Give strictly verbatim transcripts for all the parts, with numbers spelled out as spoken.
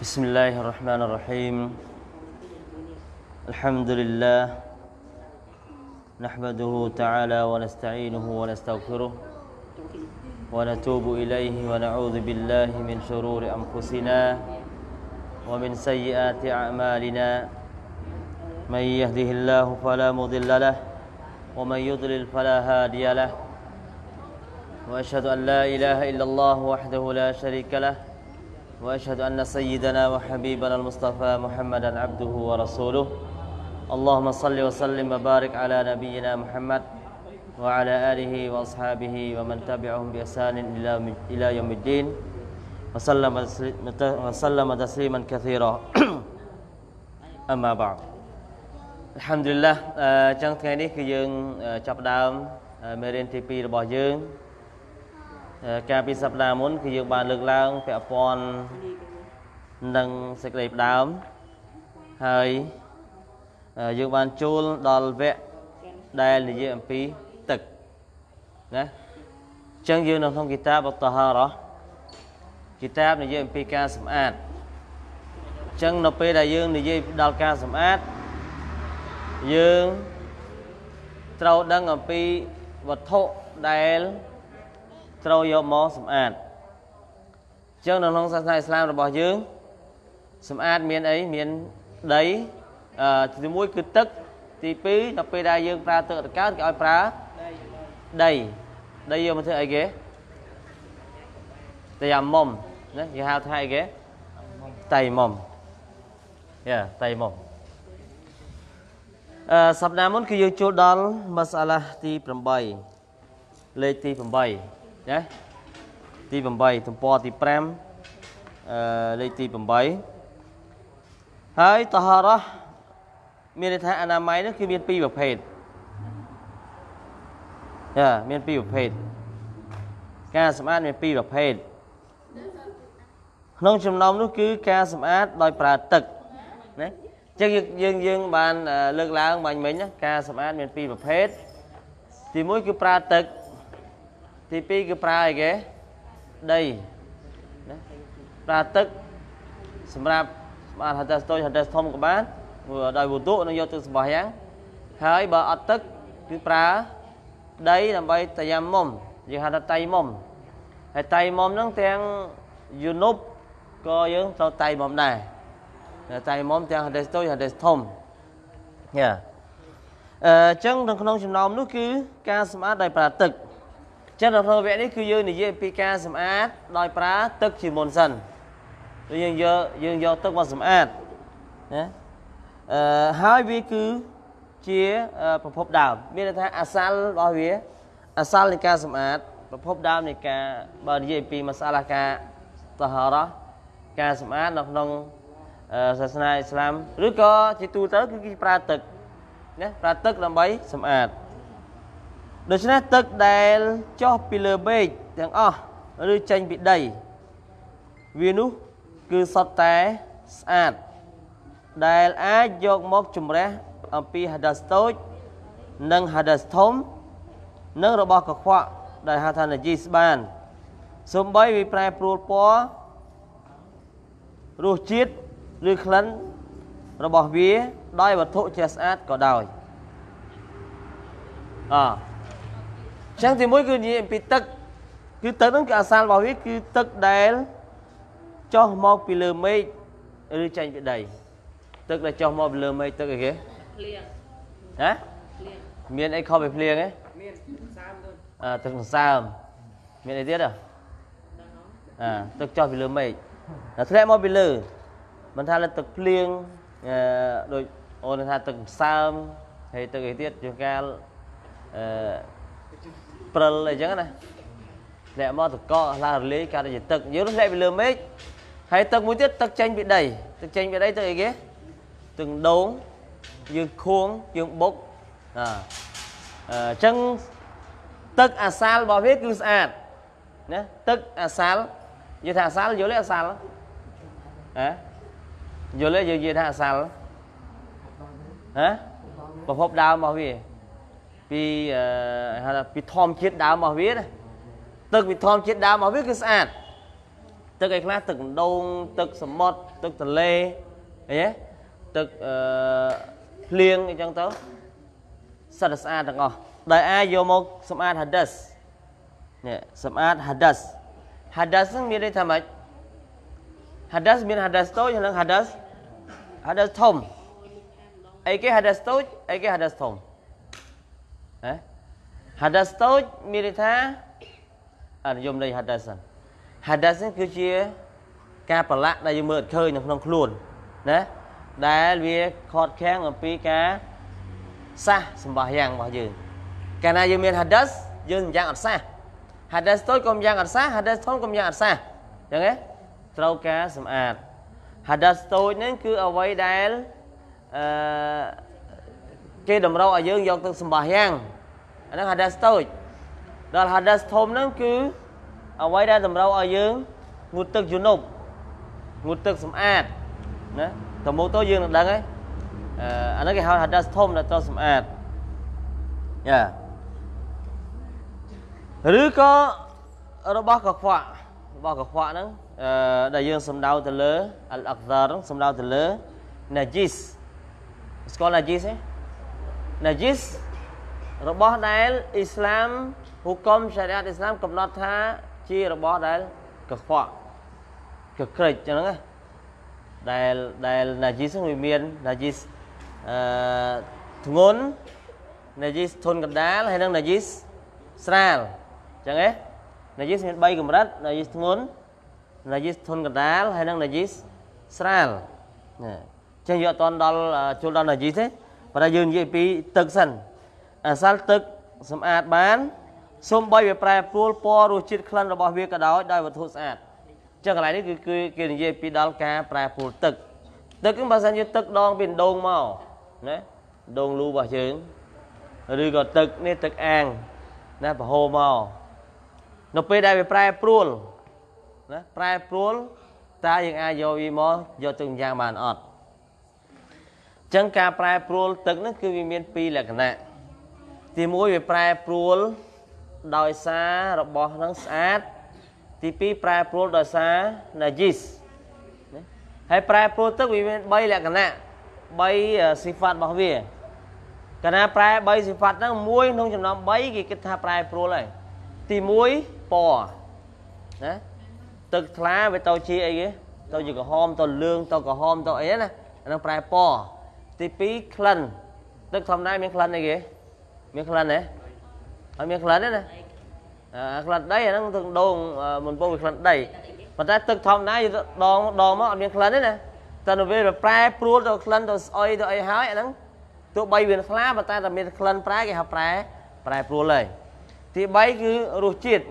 بسم الله الرحمن الرحيم الحمد لله نحمده تعالى ونستعينه ونستغفره ونتوب إليه ونعوذ بالله من شرور أنفسنا ومن سيئات أعمالنا من يهده الله فلا مضل له ومن يضلل فلا هادي له وأشهد أن لا إله إلا الله وحده لا شريك له وأشهد أن سيدنا وحبيبنا المصطفى محمدا عبده ورسوله اللهم صل وسلم وبارك على نبينا محمد وعلى آله وأصحابه ومن تبعهم بإحسان إلى يوم الدين وسلم تسليما كثيرا أما بعد الحمد لله trong ngày này thì chúng chập đàm Merian tê pê bỏ dương. Cả bị sập đá muốn khi dương bàn lực lang phẹo pon nâng sạch đẹp đám hơi dương bàn chôn đòn vẽ đây là dương pí tực nè chẳng dương nông thông kitab bậc taha đó kitab là dương pí ca sẩm ad chẳng nộp pê đại dương là dương đào ca sẩm ad dương trâu đăng ở pí vật thụ đại trâu vô mó sầm ạt trong đồng lòng sáng sáng Islam là bỏ dưỡng sầm ạt miền ấy miền đấy thì mũi cứ tức thì phí nó phê đa dương ra tự các cái oi phá đầy đầy vô mà thưa ấy ghế tay ẩm mồm đấy thì hào thay ghế tay mồm yeah tay mồm sập nam muốn cứ dương chỗ đó masala ti phẩm bày lê ti phẩm bày đấy ti bầm bầy thùng po ti prem lấy ti bầm bầy hãy tahara miền thái anh em ấy đó khi miền pi bậc hệt à miền pi bậc hệt ca sâm át miền pi bậc hệt nông trầm nông nó cứ ca sâm át đòi prà tật đấy chắc dương dương bàn lực láng bàn mình nhá ca sâm át miền pi bậc hệt thì mỗi cứ prà tật thì pi cứ pra ấy ghé đây pra tức xem ra bạn hạt tôi hạt thông của bạn vừa đòi bù tụ nó vô từ bỏ háng hãy bờ ọt tức cứ pra đây là bay tay giam mồm giờ hạt tay mồm hạt tay mồm nó tiếng YouTube coi những tao tay mồm này tay mồm tiếng hạt tôi hạt thông nha chẳng đừng không xem nôm nó cứ ca smart đây pra tức chắc là thôi vẽ đấy cứ dương này dương pk sầm ad đòi prá tức chỉ môn sần dương do dương do tức vào sầm ad hai vi cứ chia phổ đảo biết là thế asal đòi vía asal này ca sầm ad phổ đảo này ca bờ dương pk masalaka tahara ca sầm ad nọc nông Sasana Islam rứa co chỉ tu tới cứ cái prá tức nhé prá tức làm bấy sầm ad được chứ tức đèn cho pillar bê tiếng o đưa tranh bị đầy vì nút cứ sọt té sạt đèn á dọc móc chùm ré âm pi hạt đất tối nâng hạt đất thấm nâng robot cả khoa đại hạt thành là Gisban sớm bấy vì prai pro po ruột chít rư khấn robot vía đói vật thụ chè sạt có đòi à chẳng thì mỗi cứ như em bị tắc cứ tắc nó cả san vào huyết cứ tắc đáy cho một pì lơ mây đưa tranh bị đầy tắc là cho một lơ mây tắc cái ghế hả miền ấy không phải phèn ấy à tắc sam miền ấy tiết à à tắc cho pì lơ mây là thế một pì lơ mình thay là tắc phèn rồi ôn thay tắc sam hay tắc ấy tiết chúng ta prel này chẳng này lẽ mo thực co là lấy cả để tật nhớ nó lẽ bị lừa mấy hay tật mũi tiết tật tranh bị đầy tật tranh bị đầy tật gì ghé từng đống dương khuôn dương bốc à chân tật asal bảo hết cứ sạt nhé tật asal giờ thả asal giờ lấy asal hả giờ lấy giờ giờ thả asal hả bảo phop đào bảo gì vì hay là bị thom chết đá mà viết tức bị thom chết đá mà viết cứ sạt Tức cái khác tức đông, tức sầm mọt, tức tờ lê, tức liêng cái chân tớ. Sao đất xa đằng ngọt. Đại ai vô một sầm ad hadas. Sầm ad hadas. Hadas miễn đây thầm ạch. Hadas miễn hadas tốt cho nên hadas. Hadas thông. Ai cái hadas tốt, ai cái hadas thông. Hadas tốt miễn đây thá. Ở dùm đây hadas sẵn. Hadas cứ chia ca bà lạ đã dùng mượn khơi nằm luôn. Đấy. Đã vì khót kháng ở phía cá xa xâm bảo giang bảo dường. Cả này dùng miền hadas dường giang ở xa. Hadas tốt cũng giang ở xa, hadas tốt cũng giang ở xa. Chẳng ấy. Trâu cá xâm ạt. Hadas tốt nên cứ ở vây đá kê đầm râu ở dường dọc từng xâm bảo giang. Đó là hadas tốt. Đó là hadas tốt nên cứ ở vây đá đầm râu ở dường ngụt tức dụ nục. Ngụt tức xâm ạt. Đó. Tổng mô tối dương được đăng ấy. Anh nói cái hào hạt đá thông là cho xâm ạt. Dạ. Rứ có ở đó bác gọc họa. Bác gọc họa nâng đại dương xâm đau từ lỡ. Al-Aqdar nâng xâm đau từ lỡ. Najis. Có Najis ấy. Najis rồi bác đáy Islam. Hukum Shariat Islam cầm nọt tha. Chia rồi bác đáy gọc họa. Cực kịch cho nâng ấy. Đại Najis người miền, Najis Thungôn, Najis Thôn Cật Đá hay là Najis Sral. Chẳng ấy. Najis miền Bay Cầm Rát, Najis Thungôn, Najis Thôn Cật Đá hay là Najis Sral. Chẳng dựa toàn đó là chỗ đó Najis ấy. Và đã dừng dây bí tực sẵn. Sal tực, xâm ạt bán. Xôm bay về prè phuol po rùi chít khăn rồi bỏ việc cả đó đòi vật hút sạt. Chẳng lại đấy cứ kêu như vậy đó cá pra phù tực tực cũng bao giờ như tực đong biển đông màu đấy đông lu bà chứ rồi gọi tực nên tực an nè bà hồ màu nó pe đây về pra pruol nè pra pruol ta những ai vô vi mò vô từng giang bàn ọt chẳng cá pra pruol tực nó cứ vì miền pi là cái này thì mỗi về pra pruol đòi xa rồi bỏ nó sát. Thì phí pra pruol đó xa Najis. Hay pra pruol tức vì bây là cái này. Bây xí phạt bảo vệ. Cái này pra bây xí phạt nó muối nông chấm nóng bây cái kết thả pra pruol này. Thì muối bò. Tức thá với tao chi ấy. Tao chỉ có hôm, tao lương, tao có hôm, tao ấy nè. Nó pra bò. Thì phí khăn. Tức hôm nay miếng khăn này kìa. Miếng khăn này. Miếng khăn này nè. Khăn đấy nó thường đồn mình vô việc khăn đấy mà ta thực thầm này đòn đòn mà miếng khăn đấy nè ta nói về pra pruol rồi khăn rồi ơi rồi hói nó tụi bay về khá mà ta là miếng khăn pra cái học pra pra pruol này thì bay cứ ruột chết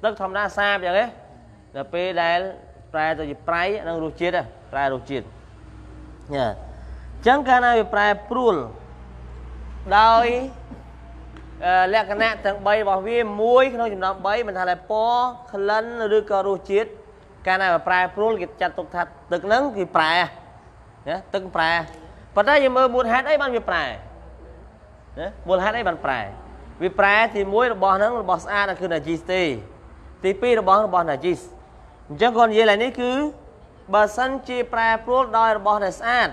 tức thầm ra xa vậy đấy là pe đài pra rồi pra nó ruột chết à pra ruột chết nha chẳng cái nào pra pruol đôi lẽ cái này thằng bay bảo vệ muối nó chìm đắm bay mình thay lại po khăn rồi cả đồ chết cái này là prai pruol cái chặt tục thật từng nắng thì prai nhé từng prai và đây giờ mới buồn hát ấy bằng việc prai nhé buồn hát ấy bằng prai vì prai thì muối là bỏ nắng là bỏ xa là cứ là giê tê thì pi là bỏ là bỏ là giê chẳng còn gì là ní cứ bà sân chi prai pruol đòi là bỏ là xa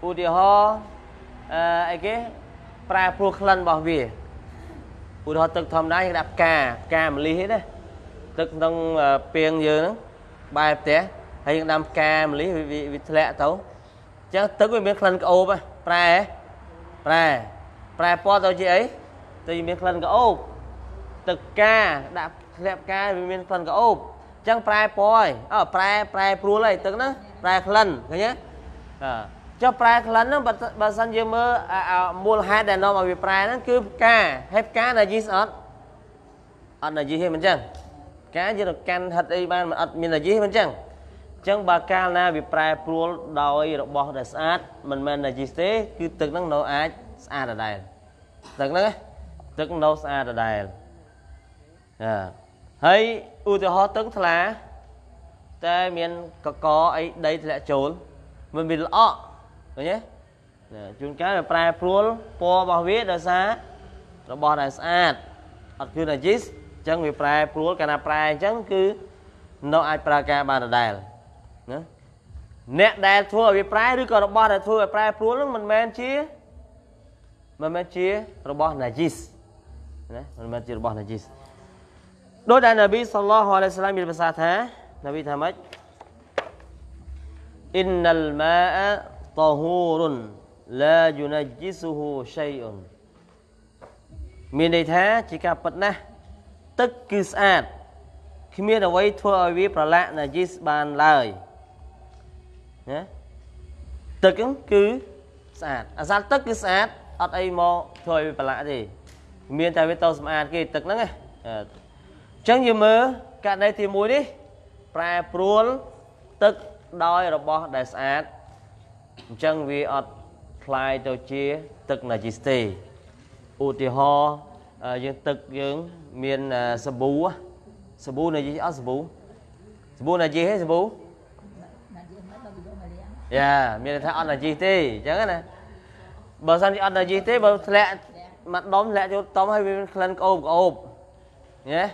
u địa ho ai cái pra pruol khăn bảo vệ, u đó từng thầm đá đạp cà cà một ly hết đấy, từng trong pieng giờ nó bài té, hay đạp cà một ly vì vì lẽ tấu, chắc từng với miếng khăn cậu ba, pra pra pra po tao chị ấy, từ miếng khăn cậu, từ cà đạp lẹp cà vì miếng khăn cậu, chẳng pra po, à pra pra pruol này từng đó, pra khăn, thấy nhé, à. Cho pra khăn nó bà sân dư mơ mùa hạt đàn ông ở vì pra nó cứ ca hẹp ca là gì ớt ớt là gì hết mình chẳng cá chứ là can thật y ban mà ớt mình là gì hết mình chẳng chẳng bà ca là vì pra pruol đòi đọc bọt là sát mình mình là gì thế cứ tức nó nấu át sát ở đây tức nó tức nấu sát ở đây hay ưu tư hóa tức là ta mình có có ấy đây thì lại trốn mình bị lọ rồi nhé, chúng cái là pra pruol po bảo vệ đó xa, nó bỏ là sát, hoặc là jis, chẳng vì pra pruol cái nào pra chẳng cứ nó ai praka ba đài nè đài thua vì prai rồi còn ba đài thua vì prai pruol nó mình men chia mình men chia robot này jis mình men chia robot này jis đối đại Nabi sallallahu alaihi wasallam bị basa thế Nabi tham ấy innal ma'a tahurun la yunajjisuhu shay'un miền đại thế chỉ cả bật na tức cứ sát khi miền đầu ấy thua với bà lạ là jis ban lời nhé tức cứ sát à sát tức cứ sát ở đây mò thua với bà lạ gì miền tại với tàu sát kia tức nó nghe chẳng gì mơ cả đây thì mùi đi pra pruol tức đói robot đại sát chẳng vì ở khai đầu chia tức là jis u ti ho dương tực dương miền sờ bú sờ bú này gì sờ bú sờ bú này gì hết sờ bú yeah miền thái ăn là gì thế chẳng nè bờ san thì ăn là gì thế bờ lẹ mặt đóm lẹ cho tóm hay miền khăn ôm ôm nhé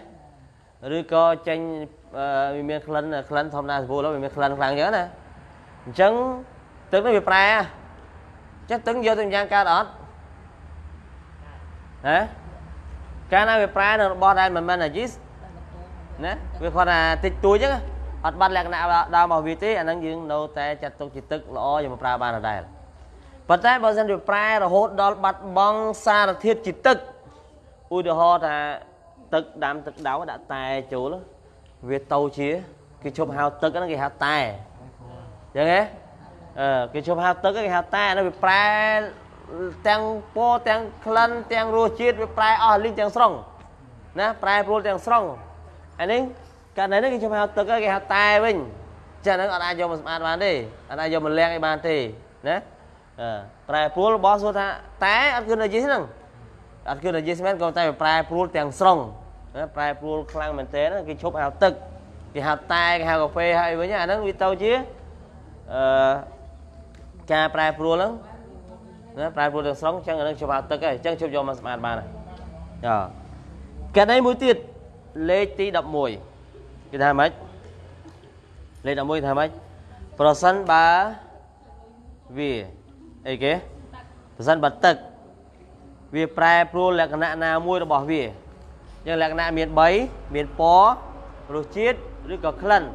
rồi coi tranh miền khăn khăn thom na sờ bú đó miền khăn khăn nhớ nè chẳng tướng nó bị pra chắc tướng vô từng giang ca đó nè cái này về prai nó bỏ đây mình mình là jis nè về khoa là tịch túi chứ ở ban lạc nào đào bảo vị trí anh đang dừng đầu tay chặt tông chỉ tức lo nhưng mà prai ban ở đây bắt tay bao giờ được prai là hốt đó bắt băng xa là thiết chỉ tức ui được ho là tức đám tức đáo đã tay chú lắm việc tàu chía cái chụp hào tức nó cái hào tay chẳng nghe cái chụp hào tức cái hào tay nó bị prai tiếng po tiếng khăn tiếng rùa chít với prai ở linh tiếng song, nè prai pruol tiếng song, anh ấy cái này nó cái chấm hào tơ cái hào tai mình, cho nên anh ai vô mình ăn bàn đi, anh ai vô mình len cái bàn thì, nè, prai pruol bỏ xuống ta, tai ăn cơm là gì thế nào, ăn cơm là gì xem còn tai prai pruol tiếng song, nè prai pruol khăn mình té nó cái chốt hào tơ, cái hào tai cái hào cà phê hay với nhà nó bị tao chứ, cái prai pruol lắm. Nè, prai pruol sống chẳng ở chụp hào tức ấy, chẳng chụp vô mà sạp bàn này. Cái này mũi tiết lê tí đập mùi. Cái thầm ấy lê đập mùi thầm ấy Pro sân bà vì ấy kế Pro sân bà tức vì prai pruol lạc nạ nà mùi nó bỏ vì nhưng lạc nạ miền bấy, miền bó rồi chết, rồi có khăn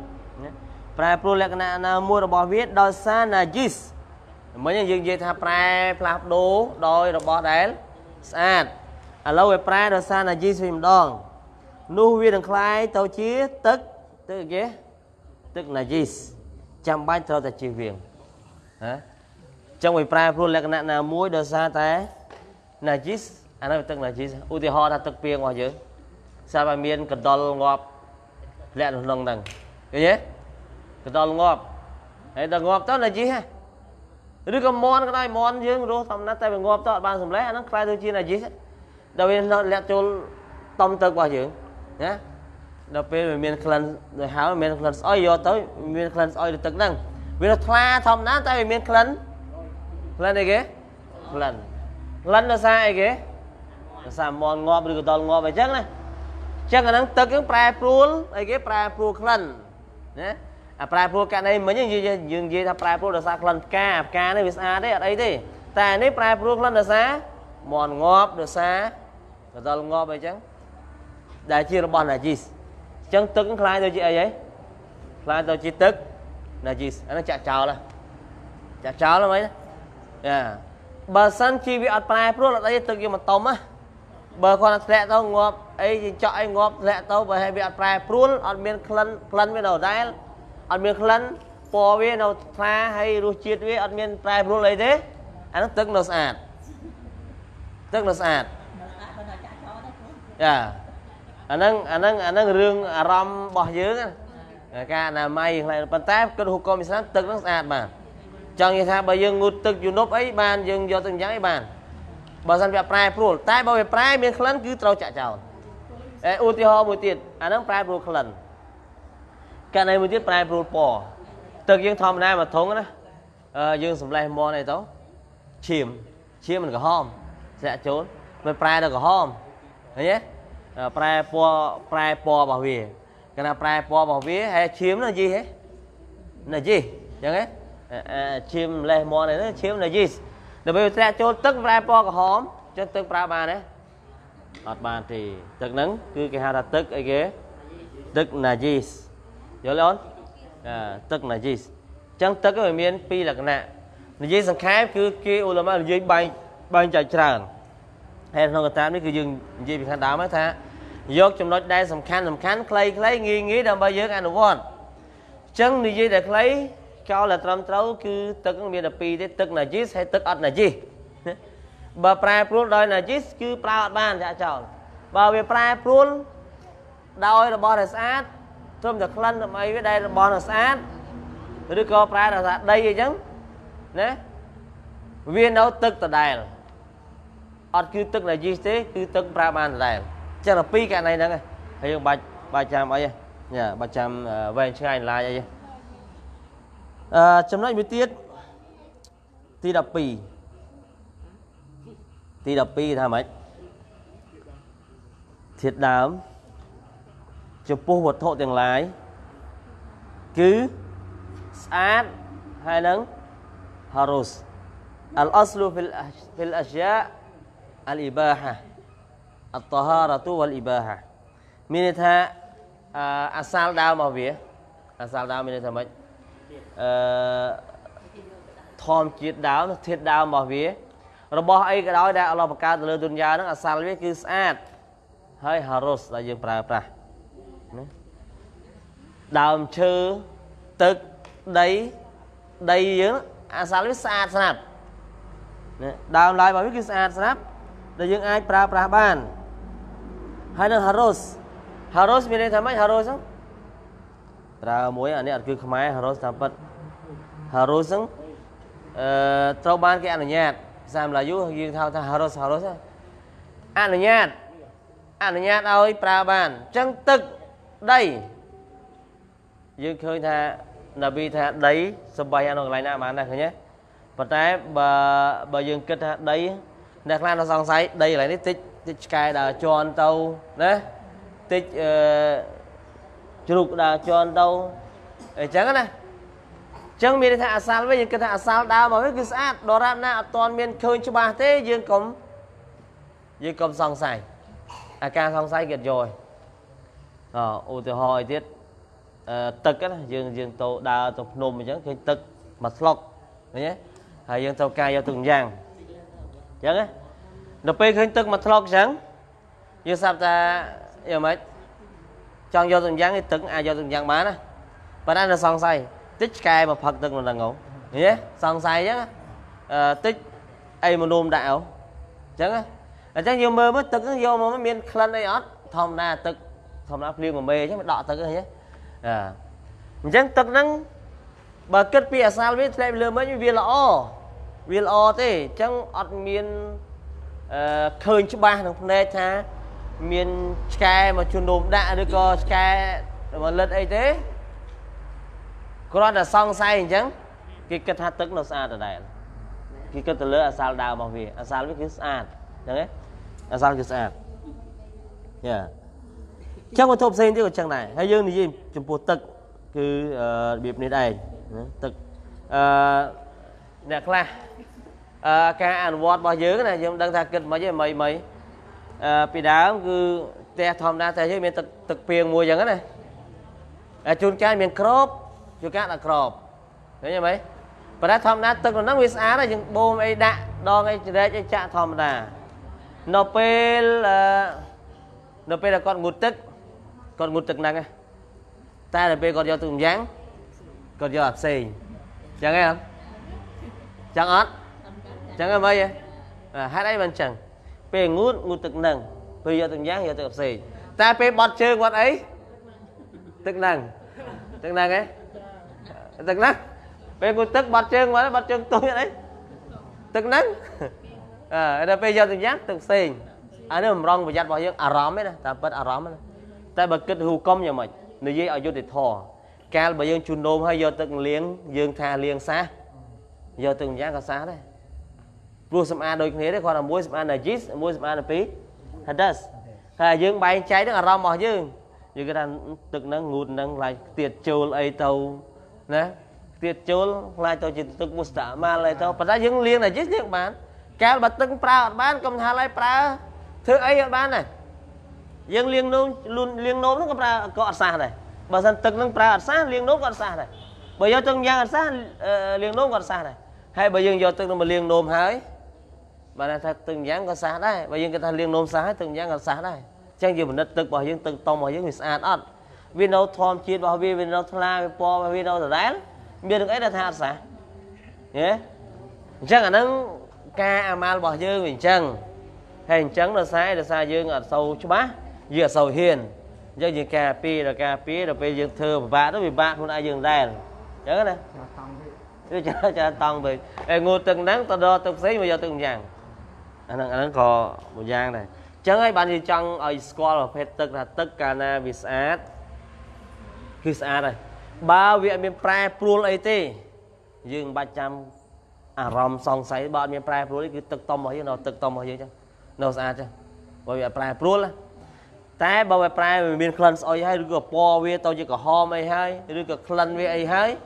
prai pruol lạc nạ nà mùi nó bỏ vì đó xa nà dís mới những gì thà prai plap đố đôi rồi bỏ đáy sát à lâu về prai rồi xa là jis đòn nu vi đường khai tàu chia tức tức kia tức là jis chăm bánh tàu ta chia viền trong về prai luôn là cái nạn nào muối rồi xa té là jis anh nói tức là jis u thì họ là tức piêng ngoài dưới sao mà miền cần đòn ngọp lẹ luôn lòng đằng cái gì cần đòn ngọp ấy đòn ngọp đó là gì ha rồi còn món cái này món riêng rồi tầm nát tay mình ngọt tọt bàn sầm lẽ nó khai đôi chi là gì đầu tiên nó lẹ cho tông tơ qua dưỡng nhé đầu tiên mình miên khăn rồi háo miên khăn soi vô tới miên khăn soi được tận năng vì nó tha thầm nát tay mình miên khăn khăn này kì khăn khăn là sai kì sao món ngọt rồi còn toàn ngọt vậy chắc này chắc là nó tơ cái prai pruol ấy kì prai pruol khăn nhé à prai pruol cái này mới những gì những gì là prai pruol là sa khăn ca ca này vì sa đấy ở đây thì tại này prai pruol khăn là sa mòn ngọp được sa rồi ta ngọp vậy chăng đại chi là bọn là gì chăng tức cái khai tôi chị ấy khai tôi chị tức là gì anh chả chào là chả chào là mấy à bờ sân chi bị ở prai pruol là đây tức gì mà tôm á bờ con lẹ tao ngọp ấy thì cho anh ngọp lẹ tao bởi hay bị ở prai pruol ở miền khăn khăn bên đầu đây ăn miếng khăn, bỏ về nào pha hay rửa chiết về ăn miếng prai pruol lấy thế, anh nó tức nó sạt, tức nó sạt, à, anh đang anh đang anh đang riêng ram bỏ dưới cái, cái là may này bàn tay cái hộp con mình sáng tức nó sạt mà, chẳng như thế bây giờ ngụt tức dù nốt ấy bàn, dừng do từng giấy bàn, bà dân về prai pruol, tay bảo về prai miếng khăn cứ trâu chạ chào, ưu tiên họ mùi tiền, anh đang prai pruol khăn cái này mình tiếp prai pruol bỏ từ dương thom này mà thốn đó dương sầm lai mò này tao chìm chìm mình có hom sẽ trốn mình prai được có hom thấy nhé prai po prai po bảo vệ cái nào prai po bảo vía hay chiếm là gì hết là gì chẳng hết chiếm lệ mò này nó chiếm là gì để bây giờ cho tức prai po của hóm cho tức prai bà đấy ở bàn thì tức nắng cứ cái hai là tức ấy ghế tức là gì nhớ lớn tức là gì chẳng tức cái miền pi là cái nè là gì sang khác cứ kia ulama là gì bay bay chạy tràn hay là người ta mới cứ dừng gì bị khán đá mới thế vô trong đó đây sầm khăn sầm khăn clay clay nghi nghĩ đầm bây giờ anh đúng không chân thì gì để clay cho là trầm trấu cứ tức miền là pi thế tức là gì hay tức ắt là gì bà prai pruol đôi là gì cứ prai ở bàn dạ chọn bà về prai pruol đôi là bò là sát thơm là khăn là mấy với đây là bò là sát rồi có prai là sát đây gì chứ nè viên nấu tức là đài ọt cứ tức là gì thế cứ tức prai bàn đài chắc là pi cái này nè thấy không ba ba trăm ấy nhỉ ba trăm về chơi anh là gì trong đó mới tiết thì đập pi thì đập pi tham ấy thiệt đám chụp bùa vật thọ tiền lái cứ sát hai nắng harus al aslu fil fil ashya al ibaha at-taharatu wal ibaha mình tha asal đào mà vía asal đào mình tha mấy thom chiết đào nó thiệt đào mà vía rồi bỏ ai cái đó đã Allah bạc từ lừa dunya nó asal vía cứ sát hay harus là dương pra pra đào chư tức đấy đây dương asal vía sát sát đào lại mà vía cứ sát sát để dương ai pra pra ban hay là harus harus mình nên tham ấy harus không? Tra muối anh ấy cứ khmai harus tham vật harus không? Trâu ban cái anh nhạt làm là du riêng thao thao harus harus á anh nhạt anh nhạt ơi pra ban chân tức đây dương khơi tha nabi tha đấy sầm bay anh còn lại na mà anh này khơi nhé và trái bà bà dương kết tha đấy nè là nó xong say đây là cái tích tích cài là cho anh tàu đấy tích chụp là cho anh tàu chẳng này chẳng miền thà sao với những cái thà sao đào mà với cái sát đó ra na toàn miền khơi cho bà thế dương cấm dương cấm xong say à càng xong say kiệt rồi ờ ô từ hồi tiết tật cái này dương dương tàu đào tàu nôm chẳng cái tật mặt lọc nhé hay dương tàu cài vào từng giang chẳng á, đập bê khơi tức mà thọc chẳng, như sao ta, giờ mấy, trong do từng giang cái từng ai do từng giang má nè, bạn anh là song say, tích cài mà phật từng là ngủ, nhé, song say chứ, tích, ai mà nôm đạo, chẳng á, chẳng nhiều mơ mất từng nhiều mà mới miên khăn đây ót, thòng na từng, thòng na phim mà mê chứ mà đọ từng nhé, à, chẳng từng năng, bà kết bia sao biết lại lừa mấy viên là o vì lo thế chẳng ở miền khơi chứ ba thằng này cha miền sky mà chuồn đồm đã được coi sky mà lật ấy thế có là xong say chẳng cái kết hạt tức nó sao từ đây cái kết từ lỡ sao đào mà vì sao biết cái sao chẳng ấy sao cái sao yeah chắc có thộp sen chứ còn chẳng này hay dương thì gì chụp bột tức cứ biệp này đây tức nè là cái anh vót bao nhiêu cái này chúng đang thạc kinh mấy cái mấy mấy bị đá cứ te thom đá te chứ miền tật tật piềng mùi chẳng cái này chun cái miền crop chun cái là crop thấy như mấy và đá thom đá tật là nó nguyên sáng này nhưng bom ấy đạ đo ngay đấy cái chạ thom đá nó pe là nó pe là con ngụt tức con ngụt tức nặng ta là pe còn do từng dáng còn do ập xì chẳng nghe không chẳng ớt chẳng cái mấy vậy hai đấy bên chẳng về ngút ngút tực nằng bây giờ từng dáng giờ tực gì ta về bọt chơi quạt ấy tực nằng tực nằng ấy tực nằng về ngút tực bọt chơi quạt bọt chơi tôi đấy tực nằng à đây bây giờ từng dáng tực gì anh em rong và giặt vào những arám ấy nè ta bật arám ấy ta bật kết hưu công nhà mình người dây ở vô địch thò cal bây giờ chun đôm hay giờ tực liếng dương tha liếng xa giờ từng giá cả xá đấy, luôn xem a đôi thế đấy còn là muối xem a là jis, muối xem a là pi, hadas, hay dương bay cháy đó là rau màu dương, Vì cái đó tức năng ngụt năng lại tiệt chôl ấy tàu nè tiệt chôl lại tàu chỉ tức bút tạ mà lại tàu và ra những liên này chết những bạn cái bật tưng pra bạn cầm hà lại pra thứ ấy ở bạn này những liên nôm luôn liên nôm nó cầm pra cọ xa này bà dân tức năng pra xa liên nôm cọ xa này bởi do trong giang xa liên nôm cọ xa này hay bởi dân do tức năng mà liên nôm hái bà này thật từng giang cọ xa đây bởi dân người ta liên nôm xa từng giang cọ xa đây chẳng gì mình đất tực bỏ những từng tông bỏ những người sạt ớt vì nó thom chiết bỏ vì vì nó thla bỏ vì nó rán biết được ấy là thà sả nhé chẳng là nó ca mà bỏ dương mình chẳng hành trắng là sai là sai dương ở sâu chú bá dừa sầu hiền do gì cà pi là cà pi là bây giờ thơ và đó vì bạn không ai dừng đèn nhớ này tôi cho cho tòng về ngồi từng nắng tao đo từng xí bây giờ từng giang anh anh có một giang này chẳng ai bạn thì chẳng ở school ở phép tức là tất cả là vì sát khi sát này ba vị miền Prai Pruol ấy thì dừng ba trăm à ròm sòng sấy bọn miền Prai Pruol cứ tức tông mọi thứ nào tức tông mọi thứ chứ nào sát chứ bởi vì Prai Pruol á tại bảo vệ Prai miền Khăn soi hay được po về tao chỉ có hòm ấy hay được Khăn về ấy hay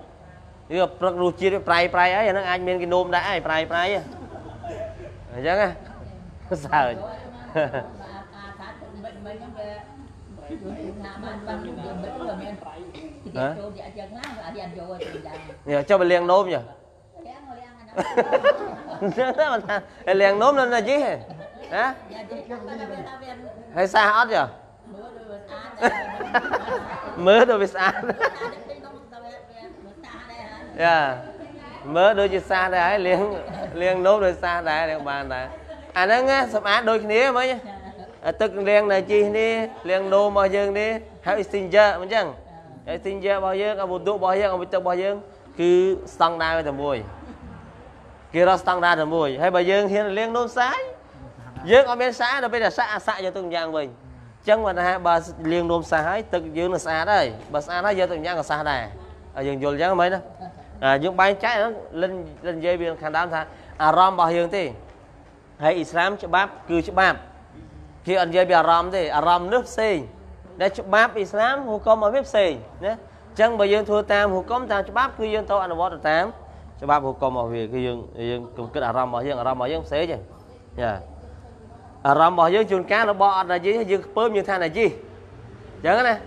được rất ruột chia với Prai Prai ấy nó anh miền cái nôm đã ấy Prai Prai á chẳng à sao cho mình liền nôm nhỉ? Liền nôm lên là chứ hả? Hay xa hết nhỉ? Mới đôi biết xa. Mới đôi chỉ xa đấy liền liền nôm rồi xa đấy liền bàn đấy. À nó nghe sập á đôi kia mới nhá. Tức liền này chi đi liền nôm bao dương đi hãy sinh ra mình chẳng hãy sinh ra bao dương ông bụt tụ bao dương ông bụt tụ bao dương cứ sang đa với thằng mùi kia đó sang đa thằng mùi hay bao dương hiện liền nôm sái dương ở bên sái rồi bây giờ sạ sạ cho từng giang mình chẳng mà là bà liền nôm sái tức dương là sá đây bà sá nó giờ từng giang là sá này ở dương dồn giang mấy đó à dương bay trái nó lên lên dây biên khán đám thà à rom bao dương thì hay Islam cho báp cứ cho báp khi anh dây bị ram thì ram nước xì để chụp báp Islam hụt công ở bếp xì nhé chẳng bởi dương thua tam hụt công tam chụp báp cứ dương tao ăn bó được tám chụp báp hụt công ở huyện cứ dương dương cùng kết ram bảo dương ram bảo dương xế chứ nhá ram bảo dương chuồn cá nó bọt là gì dương bơm như than là gì chẳng nè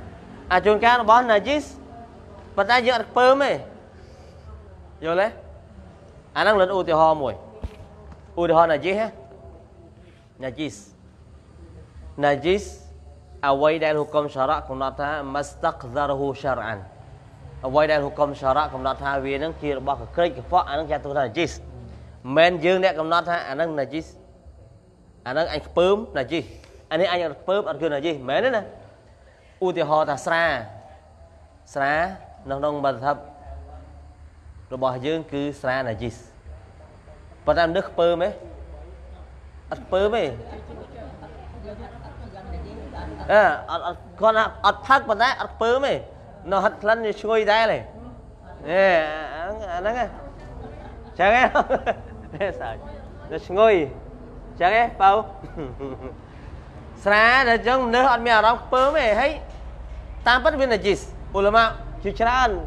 à chuồn cá nó bọt là gì bắt ra dương bơm ấy rồi đấy anh đang lên u thì ho mùi u thì ho là gì ha là gì najis away dari hukum syarak kumnata mustaqdharuhu syar'an away dari hukum syarak kumnata វានឹងជារបស់កក្រេចកខ្វក់អានឹងចាត់ទុកថា najis មិនយើងអ្នកកំណត់ថាអានឹង najis អានឹងអញខ្ពើម najis អានេះអញអត់ខ្ពើមអត់គឺ najis មែនទេណាឧទាហរណ៍ថាស្រាស្រានៅក្នុងមធ្យមរបស់យើងគឺស្រា najis ប៉ុន្តែនេះខ្ពើមទេអត់ខ្ពើមទេà con ăn thắt mà đấy ăn phớ mày nó hất lăn như chui đấy này nè anh anh nghe chẳng nghe không sao nó chui chẳng nghe bao sáng là chúng nó ăn mèo nó phớ mày thấy tam bất viên là gì ulama chư chăn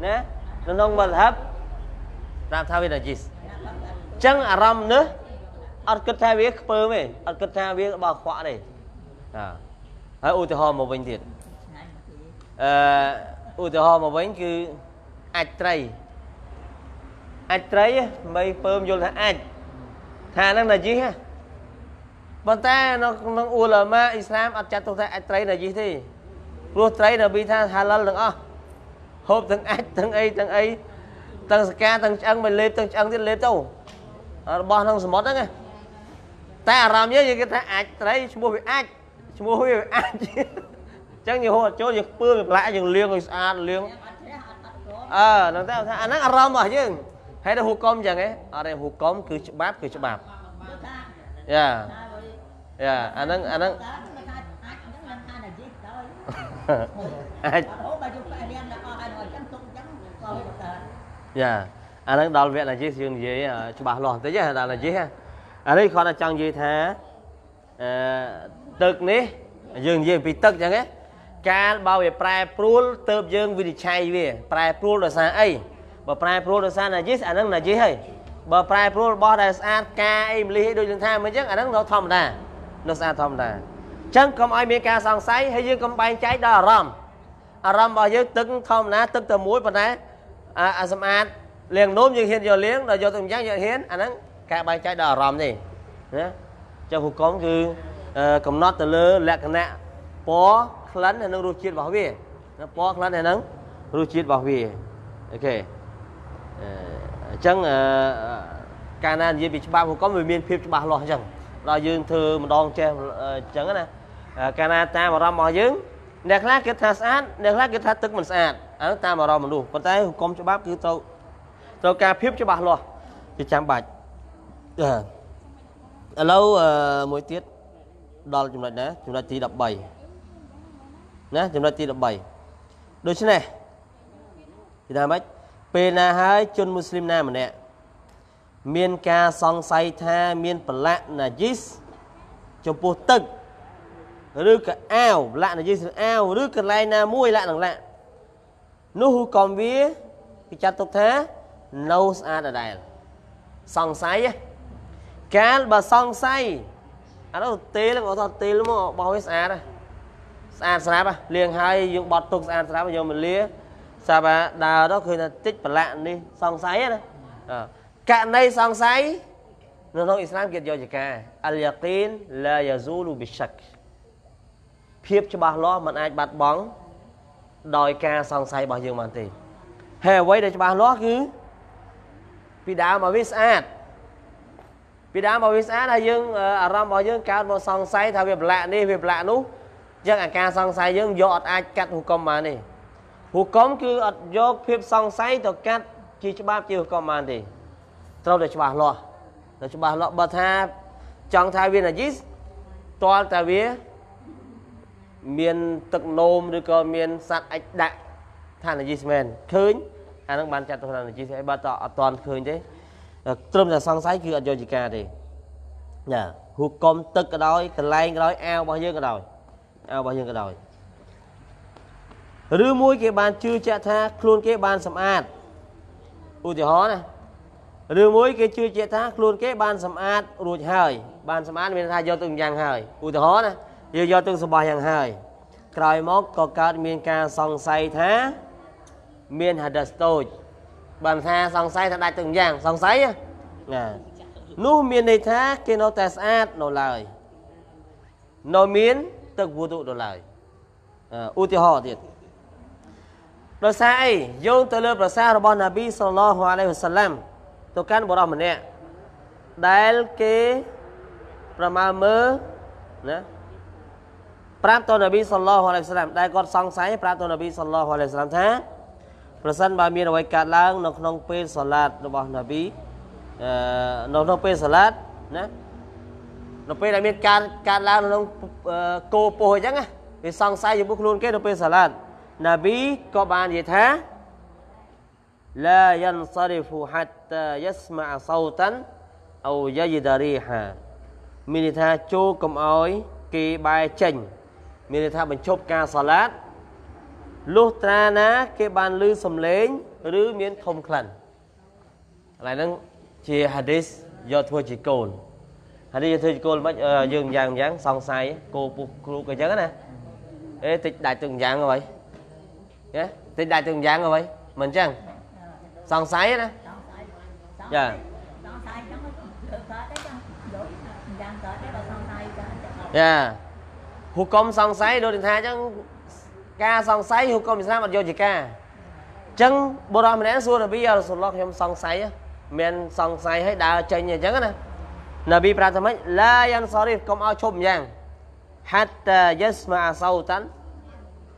nè nó nông bần hấp tam thao viên là gì chẳng aram nữa ăn cất thao viên phớ mày ăn cất thao viên bảo khóa này à hãy u từ hòm một vinh thiệt u từ hòm một vinh cứ ạch tray ạch tray mấy phơm vô là ạch thà năng là gì ha bọn ta nó nó u là ma Islam ạch chặt tôi thấy ạch tray là gì thì luôn tray là bị tha halal đừng ó hộp từng ạch từng ấy từng ấy từng ska từng chăng mình lên từng chăng thì lên đâu bỏ nó smart đó nghe ta làm như vậy cái ta ạch tray mua bị ạch mùi ăn chẳng nhiều hộ chỗ việc bươn lại dừng liêng rồi ăn liêng à nó theo thằng nó rom mà chứ hay là hụt công chẳng ấy ở đây hụt công cứ chụp bát cứ chụp bạc yeah yeah anh ăn anh ăn yeah anh ăn đào viện là chứ dừng gì chụp bạc lòn tới chứ đào là chứ ở đây còn là chẳng gì thế ទឹកនេះយើងនិយាយពីទឹកចឹងហ៎ Cá bao về prai prul tớp dương vì chạy về prai prul là sao ấy và prai prul là sao là gì anh đang là gì hay và prai prul bao là sao cá em lấy đôi chân tham mới chứ anh đang nó thầm ra nó sao thầm ra chẳng không ai mấy cá sang say hay dương không bay cháy đó ram ram bao dương tức thầm ná tức từ mũi vào ná à xem anh liền nôm dương hiền giờ liếng rồi giờ từng giác giờ hiến anh đang cá bay cháy đó ram gì nhé cho cuộc con cứ cầm nót từ lơ lẹ cái nè bó lấn thì nó rút chít vào về nó bó lấn thì nó rút chít vào về ok chẳng cái này gì bị ba cũng có người miền phim ba lo chẳng lo dương thừa mà đòn che chẳng cái này cái này ta mà ra mò dương đẹp lát cái thà sát đẹp lát cái thà tức mình sát anh ta mà ra mình đủ còn tay cũng cho bác cứ tàu tàu ca phim cho ba lo thì chẳng bạch lâu mỗi tiết đó là chúng ta đã chúng ta tí đập bảy nè chúng ta tí đập bảy đôi thế này thì làm bách pena hai chôn muslim nam mà nè miền ca song say tha miền lạ là jis cho bố tưng rước cái ao lạ là jis ao rước cái lai na muôi lạ đằng lạ nuhu còn vía cái cha tục thế nấu sa là đài song say á cá bà song say anh đó tê là có thật tê lắm mà bao hết sa đây sa sa ba liền hai dùng bọt tục sa sa bây giờ mình lia sa ba đào đó khi là tích bẩn lạn đi song sái đó cạn đây song sái nó nói Islam kiệt do gì cả al yaqin la yazulu bi shak phép cho bà lo mình ai bắt bóng đòi ca song sái bao nhiêu mà tiền hè quay để cho bà lo cứ vì đào mà biết sa vì đá bảo vệ sát là dương ở râm bảo dương cao một song say thao việc lạ đi việc lạ nú chứ cả ca song say dương dọt ai cắt hụt công mà này hụt công cứ ở do phim song say tôi cắt chỉ cho ba chiều công mà thì trâu để cho bà lo để cho bà lo bật ha chọn thao viên là gì toàn thao viên miền tật nôm được coi miền sát ách đại thằng là gì men khơi anh đang bàn chặt thằng là gì sẽ bắt tọt toàn khơi chứ trôm là song sái kia do gì cả thì nè hụt com tức cái đói cái lai cái đói ao bao nhiêu cái đói ao bao nhiêu cái đói rứa muối cái bàn chưa che tha luôn cái bàn sầm ạt u thì hó này rứa muối cái chưa che tha luôn cái bàn sầm ạt ruột hơi bàn sầm ạt miền Thái do từng giang hơi u thì hó này do do từng sầm bò giang hơi cài móc có cả miền ca song sái thá miền hạt đất tôi bàn tha song say thằng đại từng giang song say á nè nô miền này tha kia nó test ad nó lời nó miến tự vô tụ nó lời ưu tiêu họ thiệt rồi sai dùng từ lớp rồi sai rồi bọn Nabi sallallahu alaihi wasallam tôi căn bảo đảm mình nè đại kế prama mơ nè pram tôn Nabi sallallahu alaihi wasallam đại con song say pram tôn Nabi sallallahu alaihi wasallam tha phần sân ba miền ngoài cả lang nông nông pe salad nông bò nabi nông nông pe salad nè nông pe là miền cả cả lang nông cô po chẳng á vì sang sai dùng bút luôn cái nông pe salad nabi có bàn gì thế la yansarifu hatta yasma sautan au yajidariha miền tha chô cầm ói kỳ bài chỉnh miền tha mình chốt ca salad lúc ta ná cái bàn lư sầm lên rứ miếng không khẩn lại nâng chia hadith do thua chỉ cồn hadith do thua chỉ cồn bắt dừng dàng dáng song sai cô cô cái chớ nè ê tịch đại từng dáng rồi vậy tịch đại từng dáng rồi vậy mình chăng song sai nè dạ dạ hụt công song sai đôi điện thoại chứ ca song sái hụt công Islam do gì ca chân bồ đào mình đã xua là bây giờ sụt lọt trong song sái men song sái hay đào chơi nhà trắng nè Nabi Pratha ấy la yan sorry công ao chôm giang hatta yasma sautan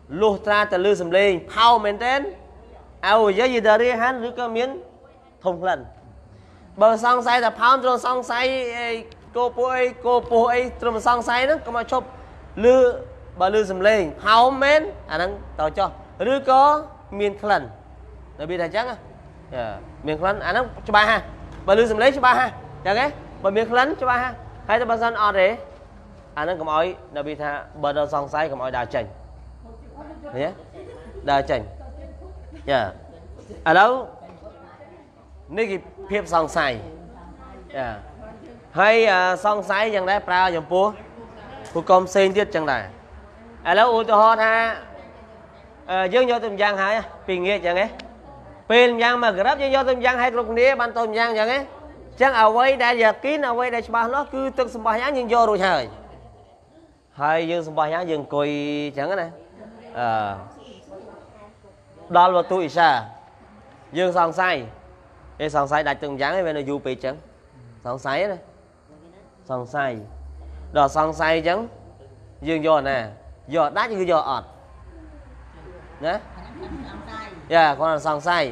luh tra từ lư sầm lên hao men tên ao dây dari hắn lư cơ miến thùng lần bờ song sái là phao trong song sái cô puôi cô puôi trong song sái đó công ao chôm lư bà lư dùm lên hào mến anh đang tỏ cho rư có miền khẩn nó bị thầy chắc á miền khẩn anh đang cho ba ha bà lư dùm lấy cho ba ha chẳng ấy bà miền khẩn cho ba ha hay cho bà dân ọ rế anh đang cầm oi nó bị thầy bà đo xong say cầm oi đào chảnh nhé, đa chảnh nhá. Ở đâu này cái phép song sai nhá, hay song sai chẳng đáiប្រើចំពោះ ពួក កុំ ផ្សេង ទៀត ចឹង ដែរ ឥឡូវ ឧទាហរណ៍ ថា យើង យក ទៅ ម្យ៉ាង ហើយ ពី ងាក ចឹង ឯង ពេល ម្យ៉ាង មក ក្រាប យើង យក ទៅ ម្យ៉ាង ហើយ គ្រប់ គ្នា បាន ទៅ ម្យ៉ាង ចឹង ឯង ចឹង អ្វី ដែល យ៉ាគីន អ្វី ដែល ច្បាស់ លាស់ គឺ ទឹក សម្បោះ យ៉ាង យើង យក រួច ហើយ ហើយ យើង សម្បោះ យ៉ាង យើង អង្គុយ ចឹង ណា អឺ ដល់ វត្ត អ៊ីសា យើង សង្ស័យ ឯ សង្ស័យ ដាច់ ទៅ ម្យ៉ាង ឯង វា នៅ យូរ ពេក ចឹង សង្ស័យ ណា សង្ស័យ ដល់ សង្ស័យ ចឹង dương vô nè, vô đá chứ vô ọt nè, dạ con là sòng say,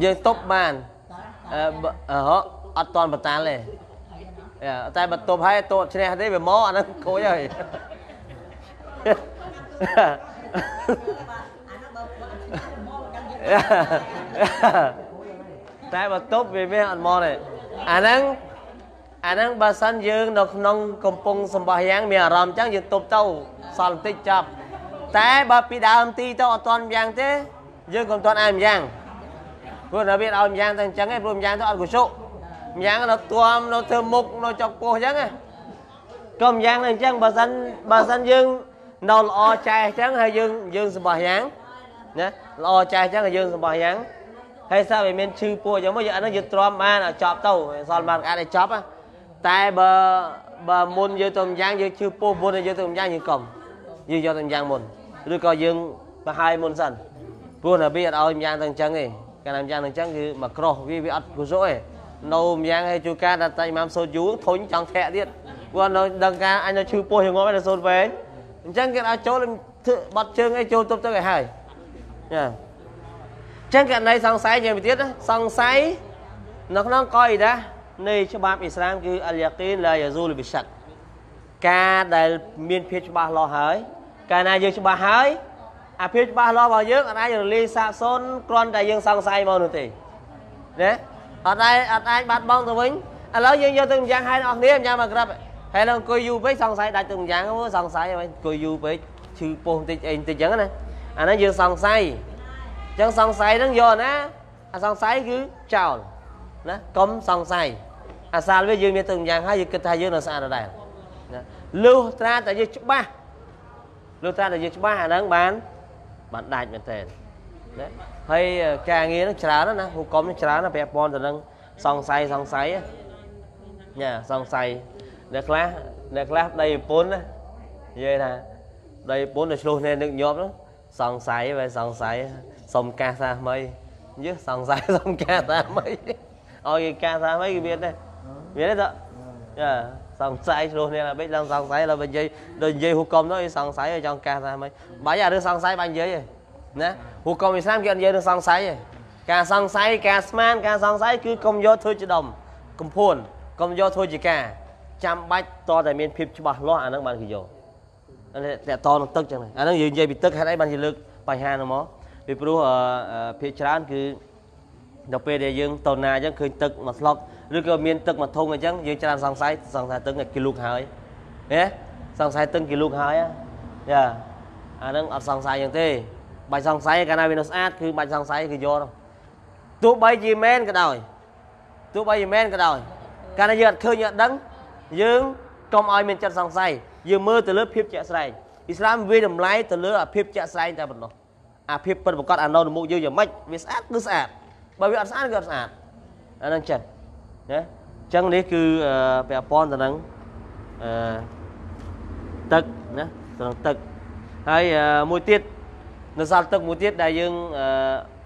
dương top bàn, họ ọt toàn bật tan lên, dạ tại bật top hay top trên này thấy về mó anh ăn khối rồi, tại mà tốt vì mấy anh mò này, anh ăn anh ăn bà san dương độc nông cầm pung sầm bò giang mè rầm trắng dương tụt tàu sòn tít chập, tại bà pì đàm ti tàu toàn giang thế dương còn toàn am giang, vừa nó biết am giang thằng trắng ấy vừa am giang tao ăn của số, giang nó tuam nó thơm mục nó chọc cô giang ấy, cầm giang thằng trắng bà san bà san dương đầu lo chai trắng hay dương dương sầm bò giang, nhé lo chai trắng hay dương sầm bò giang. Hay sao vậy mình chư pua giống bây giờ nó giật tròn man ở chọp tàu son bàn ăn để chọp á, tại bờ bờ môn giật tầm giang giật chư pua môn giật tầm giang giật còng giật giật tầm giang môn, rồi coi dương mà hai môn sẵn, pua là biết ao giang tầng trắng này, cái làm giang tầng trắng thì mà cro vì bị ắt của dỗi, nâu giang hay chua ca là tay mắm sôi dúa thối chẳng thẹ điệt, pua nó đằng ca anh nó chư pua thì ngó bên là sôi về, trắng cái áo chỗ lên bật chương ấy chua tôm tới ngày hai, nha. Chẳng cái này sang sai nhiều tiết đó, sang sai nó nó coi đó, này cho ba Islam cứ al-yaqin là yazul bi-shak, cả đại miền phía cho ba lo hỡi, cả này dương cho ba hỡi, à phía cho ba lo bao nhiêu, ở đây là li sa son con đại dương sang sai bao nhiêu tỷ, đấy, ở đây ở đây bắt bóng tụi mình, à lỡ dương vô từng giang hai ông ném nhau mà gặp, hay là coi du với sang sai đại từng giang không có sang sai vậy, coi du với chư pôn tịnh tịnh tịnh chẳng này, à nó dương sang sai. Chẳng song sai nó vô ná, à song sai cứ chào, ná cấm song sai, à sao với dương miệt từng giang hay dương kịch hay dương là sao đây, lưu tra tại dương chúc ba, lưu tra tại dương chúc ba hà đang bán, bán đại miệt tiền, hay càng nghe nó trả đó ná, hụt cấm nó trả nó bè bon rồi đang song sai song sai, nha song sai, đẹp lá đẹp lá đây bốn đó, vậy là đây bốn là luôn nên được nhôm đó, song sai về song sai. Xong ca xa mây chứ xong sai xong ca xa mây ôi ca xa mấy cái biết đây biết đấy đó yeah. Xong sai luôn nên là biết đang xong sai là bên dây đôi dây hụt công nó xong sai ở trong ca xa mây bây giờ đưa xong sai bằng dưới vậy nè hụt công thì sáng kiện dây đưa xong sai vậy ca xong sai ca sman ca xong sai cứ công do thôi chỉ đồng công phun công do thôi chỉ ca trăm bách to tại miền phim cho bà lo ăn nó bằng cái gì rồi để to nó tức chẳng này ăn nó gì dây bị tức hay đấy bằng gì lực bài hà nó mó vì pru phía trán cứ đọc về để dương tàu na chẳng khơi tực mà lọc rồi cái miền tực mà thôn này chẳng dương trán sang sai sang sai tưng này kỷ lục hai nhé sang sai tưng kỷ lục hai á nhá anh đang ở sang sai như thế bài sang sai cái này Venus ad cứ bài sang sai cứ do đâu tụ bay gì men cái đời tụ bay gì men cái đời cái này giờ khơi nhận đắng dương công ai miền trán sang sai dương mơ từ lớp phim chạy sai Islam vi đầm lái từ lớp phim chạy sai ta bận rồi à phim phần một con ăn nâu mụ dư giờ mách vì sát cứ sát bởi vì ăn sát cứ sát anh đang chật nhé chẳng đấy cứ về pon là đang tật nhé đang tật hay mùi tiết nó sao tật mùi tiết đại dương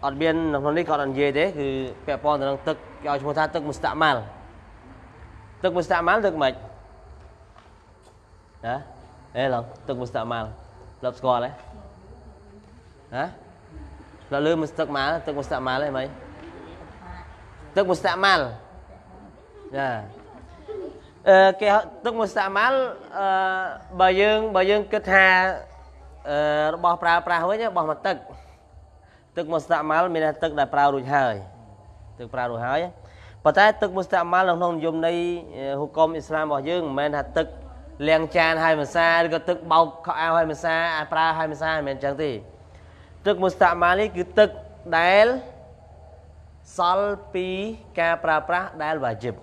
ở biên nông thôn đấy còn ăn gì đấy cứ về pon là đang tật gọi chúng ta tật một tạ mál tật một tạ mál được mệt đó đấy là tật một tạ mál lập score đấy hả là lươn một tấc má tấc một tạ má là mấy tấc một tạ má là cái tấc một tạ má bà dương bà dương kết hà bỏ pra pra với nhá bỏ một tấc tấc một tạ má là mình là tấc đại pra rồi hơi tấc pra rồi hơi Bà ta tức mùa tạm má lòng thông dùng đây hù công Islam bỏ dương mẹn hạt tức liền chan hai mình xa đừng có tức bọc khó ao hai mình xa à pra hai mình xa mẹn chẳng thì tức mùa tạm má lý cứ tức đáy sol pi ca pra pra đáy bà dịp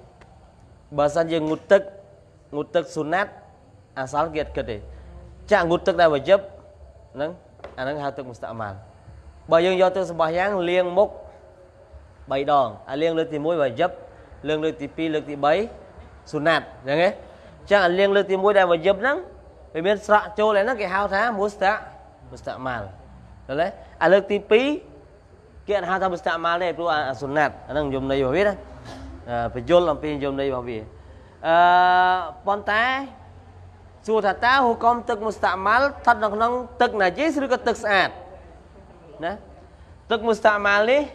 bà xa dương ngụt tức ngụt tức sunat à sol kiệt kịch đi chả ngụt tức đáy bà dịp nâng à nâng hào tức mùa tạm má bà dương do tức bà giáng liền múc bảy đòn, à liên lực thì mũi và dấp, liên lực thì pi lực thì bảy, sunat, được nghe? Chắc liên lực thì mũi đây và dấp lắm, vì biết sạ trôi lại nó cái hao thá musta, musta mal, được đấy? À lực thì pi, kiện hao thá musta mal này luôn à sunat, anh đang dùng đây vào biết đấy, phải trôi làm pi dùng đây vào biết. Pon tá, su thà tá hô công tức musta mal thật là không tức là chỉ sử dụng tức sạt, nè, tức musta mal đi.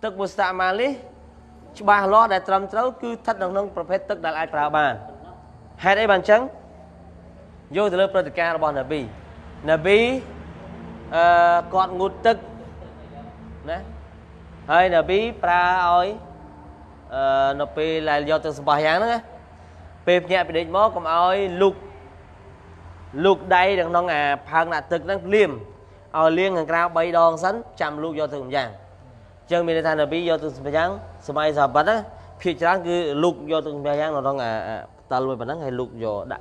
Tức một sạ mà lý bà lo đại trầm trấu cứ thất nông nông phật phết tức đại lại phá bàn hẹn ấy bàn chấn vô từ lớp prật ca bọn nà bì nà bì còn ngụt tức hay nà bì pra oi nà bì là do từ bà hẹn nữa bếp nhẹ bị địch mô cầm oi lục lục đầy đằng nông à phàng nạ tức năng liềm ở liên hàng cao bay đòn sắn chạm luôn do thường giang chân mình thay là bị do từng giang sớm ai giờ bắt á khi tráng cứ lục do từng giang nó đang à ta lui bản hay lục do đã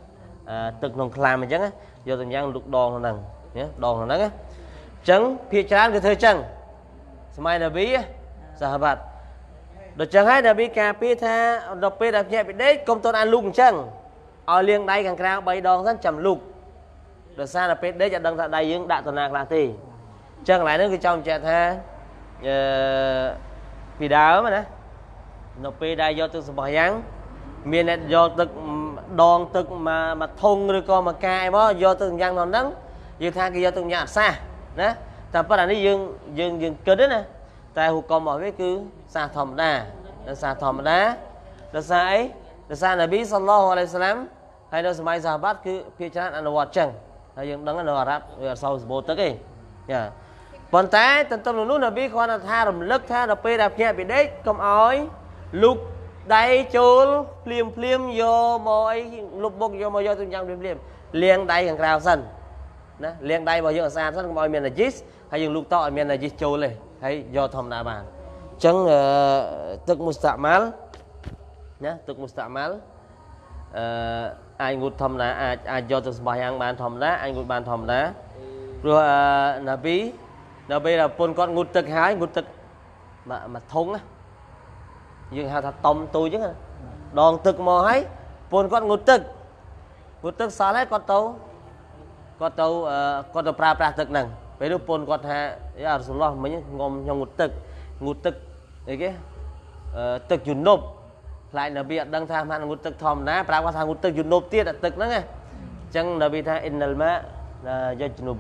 từng đồng làm mình chăng á do từng giang lục đòn nó nằng nhé đòn nó nắng á chấn khi tráng cứ thơi chăng sớm ai là bị giờ bắt được chẳng hay là bị cà phê tha đọc phê đọc nhẹ bị đấy công tôn ăn lùng chăng ở liên đây hàng cao bay đòn sắn chạm lục được xa là phết đấy chả đăng ra đây những đại tuần lạc là thì chẳng lại nữa cái trong trẻ tha vì đá mà nè nó phê đây do tự bỏ giáng miền này do tự đòn tự mà mà thông rồi còn mà cài bó do tự giang nó nắng dự tha cái do tự nhà xa nè ta bắt là đi dương dương dương cơ đấy nè tại hụt con mọi cái cứ xa thòm đá nó xa thòm đá nó xa ấy nó xa là bí sallallahu alaihi wasallam hay nó sẽ mai ra bắt cứ phía chán ăn đồ chẳng nhưng đắng nó rap sau bố tới kì nha bọn ta tận tâm luôn là biết khoan là tha làm lức tha là pê đạp nhẹ bị đấy cầm ói lục đáy chốn phim phim vô mọi lục bốc vô mọi vô từng trang phim phim liền đáy càng rào sân nè liền đáy vào giữa xa sân mọi miền là dít hay dùng lục tọi miền là dít chốn này hay do thầm đà bàn chẳng tức một sạm mál nhá tức một sạm mál anh ngụt thầm đá ai do từ bài hàng bàn thầm đá anh ngụt bàn thầm đá rồi là bí là bây là con con ngụt tực hái ngụt tực mà mà thống á nhưng hà thật tông tôi chứ đòn tực mò hái con con ngụt tực ngụt tực xa lấy con tàu con tàu con tàu pra pra tực nằng bây lúc con con hà à số lo mấy ngom nhau ngụt tực ngụt tực đấy cái tực dùn nộp lại là bị đăng tham hạn ngụt tực thòm đá pra qua tham ngụt tực dùn nộp tiết là tực đó nghe chẳng là bị tha innal ma là do dùn nộp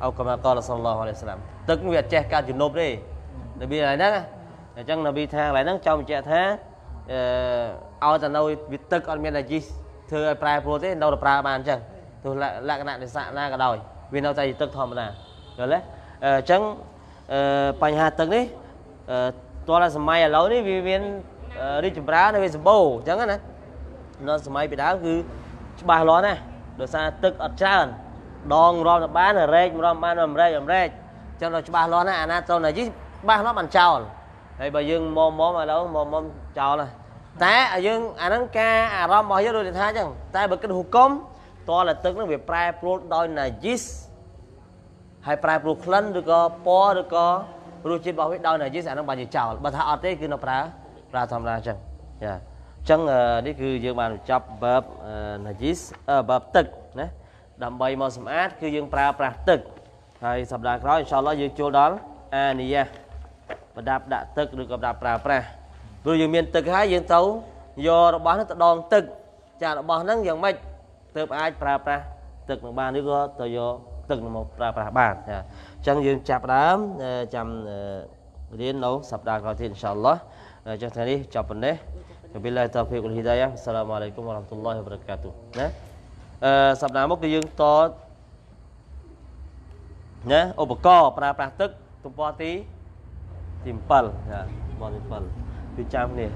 ao cầm áo là sallallahu alaihi wasallam tức việc che cao chuyển nộp đi để bị lại đó chẳng là bị thang lại nó trong che thế ao tận đâu bị tức on miền là gì thưa prai pro thế đâu là prai bàn chẳng tôi lại lại cái nạn để sạ ra cả đời vì đâu tay tức thầm là rồi đấy chẳng bành hạt tức đấy to là sầm mai là lâu đấy vì viên đi chụp đá nó bị sầm bầu chẳng á này nó sầm mai bị đá cứ ba ló này rồi xa tức ở tràn đòn rom là bán là rê rom bán làm rê làm rê cho nó ba lon này anh ta là chứ ba lon bàn trào này bà dương mồm mồm mà đâu mồm mồm trào này té ở dương anh đang ca à rom bao nhiêu đôi điện thoại chẳng tay bật cái hộp cấm to là tức nó bị prai pro đôi là jis hay prai pro khăn được co po được co rồi trên bảo huyết đôi là jis anh đang bàn gì trào bà thợ thế cứ nó ra ra tham ra chẳng chẳng đấy cứ dương bàn chập bập là jis bập tức đấy đầm bay màu xám át cứ dương pra pra tức hay sập đá khói sau đó dương chua đó ania và đạp đạ tức được gặp đạp pra pra rồi dương miền tức hai dương tấu do nó bán nó đòn tức chả nó bán nó dương mạch từ ai pra pra tức bằng ba nước đó từ do tức là một pra pra bàn chẳng dương chạp đám chạm đến nấu sập đá khói thì inshallah cho thầy đi chào bạn đấy billahi taufiq wal hidayah assalamualaikum warahmatullahi wabarakatuh sập đá mốc cái dương to nhé ô bạc co pra pra tức tụp bò tí Timpal, ya, bol timpal. Dicam ni.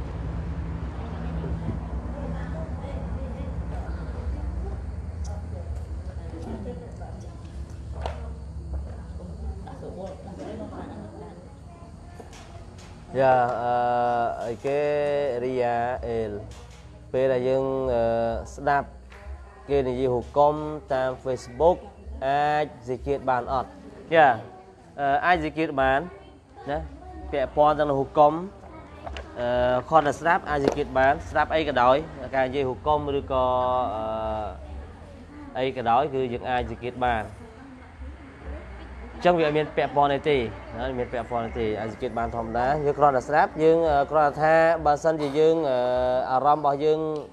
Ya, ke ria el. Pela yang sedap ke ni hukum tam Facebook ai zikir ban ot. Ya, ai zikir ban, nè. Pẹ pon đang là hukum con là slap ai zikir ban slap ai cái đói cái gì hukum rồi có ai cái đói cứ những ai zikir ban. Trong việc miền pẹ pon này thì miền pẹ pon này thì ai zikir ban thầm đá như con là slap nhưng con là tha bản thân thì dương aram bảo dương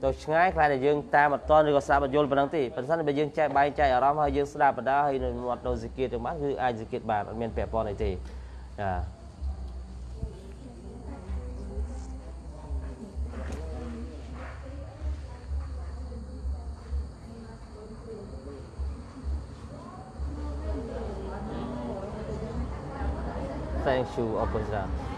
tôi ngay khai là dương ta một ton rồi có slap một jol bản thân bản thân bây dương chạy bay chạy aram hay dương slap ở đó hay một đầu zikir trong mắt cứ ai zikir ban miền pẹ pon này thì thank you, Opposite.